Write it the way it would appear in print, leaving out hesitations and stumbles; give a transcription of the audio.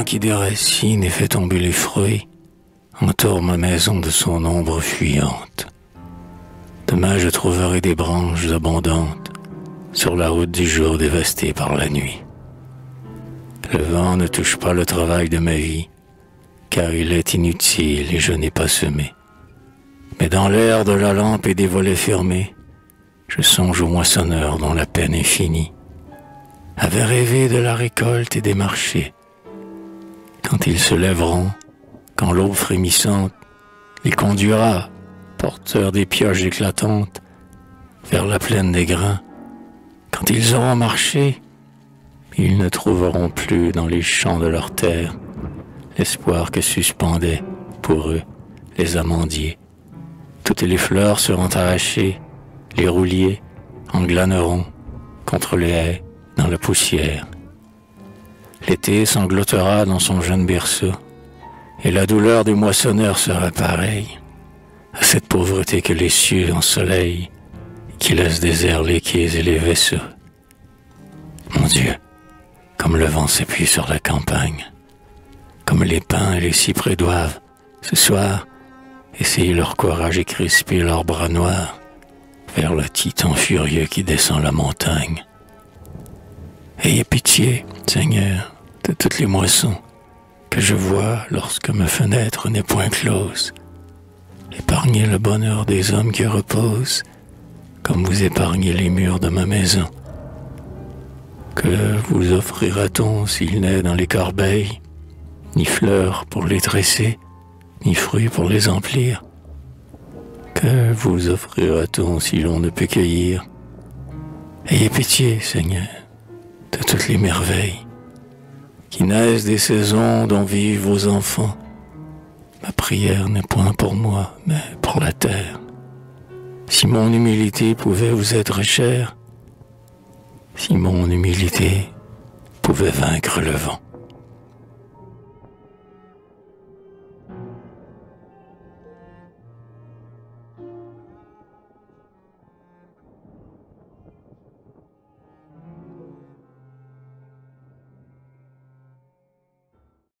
main qui déracine et fait tomber les fruits entoure ma maison de son ombre fuyante. Demain je trouverai des branches abondantes sur la route du jour dévastée par la nuit. Le vent ne touche pas le travail de ma vie, car il est inutile et je n'ai pas semé. Mais dans l'air de la lampe et des volets fermés, je songe au moissonneur dont la peine infinie avait rêvé de la récolte et des marchés. Quand ils se lèveront, quand l'aube frémissante les conduira, porteurs des pioches éclatantes, vers la plaine des grains, quand ils auront marché, ils ne trouveront plus dans les champs de leur terre l'espoir que suspendaient, pour eux, les amandiers. Toutes les fleurs seront arrachées, les rouliers en glaneront contre les haies dans la poussière. L'été sanglotera dans son jeune berceau, et la douleur du moissonneur sera pareille à cette pauvreté que les cieux ensoleillent, qui laisse déserts les quais et les vaisseaux. Mon Dieu! Comme le vent s'appuie sur la campagne, comme les pins et les cyprès doivent, ce soir, essayer leur courage et crisper leurs bras noirs vers le titan furieux qui descend la montagne. Ayez pitié, Seigneur, de toutes les moissons que je vois lorsque ma fenêtre n'est point close. Épargnez le bonheur des hommes qui reposent, comme vous épargnez les murs de ma maison. Que vous offrira-t-on s'il n'est dans les corbeilles, ni fleurs pour les tresser, ni fruits pour les emplir? Que vous offrira-t-on si l'on ne peut cueillir? Ayez pitié, Seigneur, de toutes les merveilles qui naissent des saisons dont vivent vos enfants. Ma prière n'est point pour moi, mais pour la terre. Si mon humilité pouvait vous être chère, si mon humilité pouvait vaincre le vent.